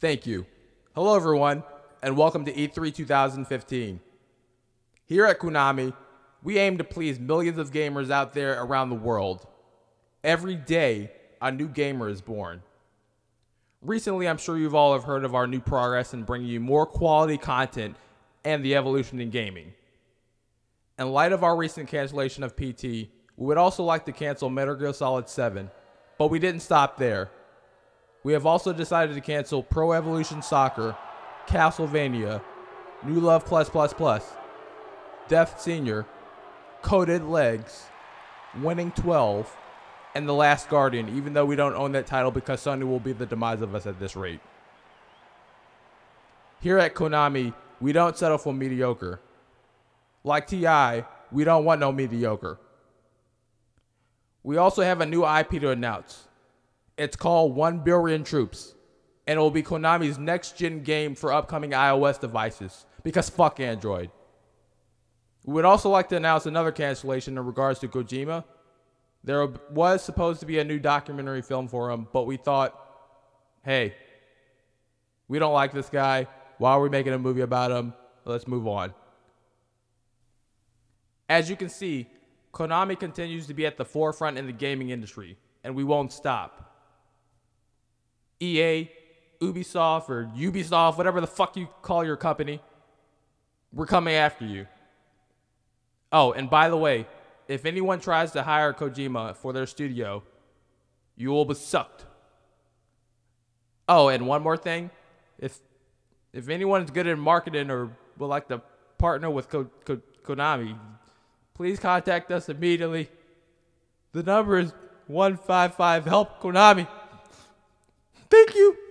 Thank you. Hello everyone, and welcome to E3 2015. Here at Konami, we aim to please millions of gamers out there around the world. Every day, a new gamer is born. Recently, I'm sure you've all have heard of our new progress in bringing you more quality content and the evolution in gaming. In light of our recent cancellation of PT, we would also like to cancel Metal Gear Solid 7, but we didn't stop there. We have also decided to cancel Pro Evolution Soccer, Castlevania, New Love+++, Death Senior, Coated Legs, Winning 12, and The Last Guardian, even though we don't own that title because Sony will be the demise of us at this rate. Here at Konami, we don't settle for mediocre. Like TI, we don't want no mediocre. We also have a new IP to announce. It's called 1 Billion Troops, and it will be Konami's next-gen game for upcoming iOS devices, because fuck Android. We would also like to announce another cancellation in regards to Kojima. There was supposed to be a new documentary film for him, but we thought, hey, we don't like this guy. Why are we making a movie about him? Let's move on. As you can see, Konami continues to be at the forefront in the gaming industry, and we won't stop. EA, Ubisoft, or Ubisoft, whatever the fuck you call your company, we're coming after you. Oh, and by the way, if anyone tries to hire Kojima for their studio, you will be sucked. Oh, and one more thing. If anyone's good at marketing or would like to partner with Konami, please contact us immediately. The number is 155-HELP-KONAMI. Thank you.